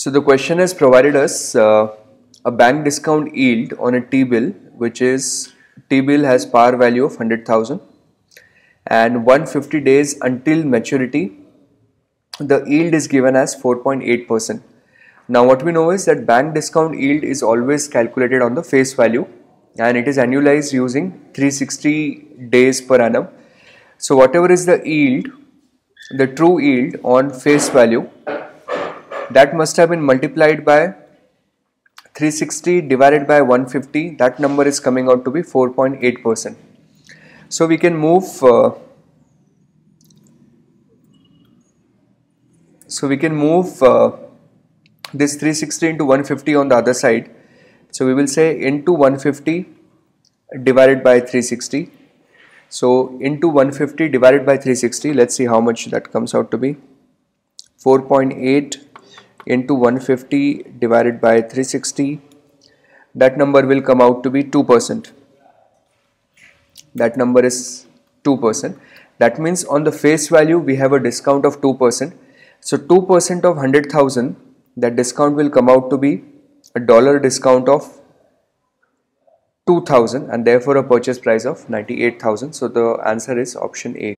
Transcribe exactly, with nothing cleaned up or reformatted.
So the question has provided us uh, a bank discount yield on a T-bill, which is T-bill has par value of one hundred thousand and one hundred fifty days until maturity. The yield is given as four point eight percent. Now what we know is that bank discount yield is always calculated on the face value and it is annualized using three hundred sixty days per annum. So whatever is the yield, the true yield on face value, that must have been multiplied by three hundred sixty divided by one hundred fifty. That number is coming out to be four point eight percent. So we can move uh, so we can move uh, this three hundred sixty into one hundred fifty on the other side. So we will say into one hundred fifty divided by three hundred sixty. So into one hundred fifty divided by three hundred sixty, let's see how much that comes out to be. four point eight into one hundred fifty divided by three hundred sixty, that number will come out to be two percent. That number is two percent. That means on the face value we have a discount of two percent. So two percent of one hundred thousand, that discount will come out to be a dollar discount of two thousand and therefore a purchase price of ninety-eight thousand. So the answer is option A.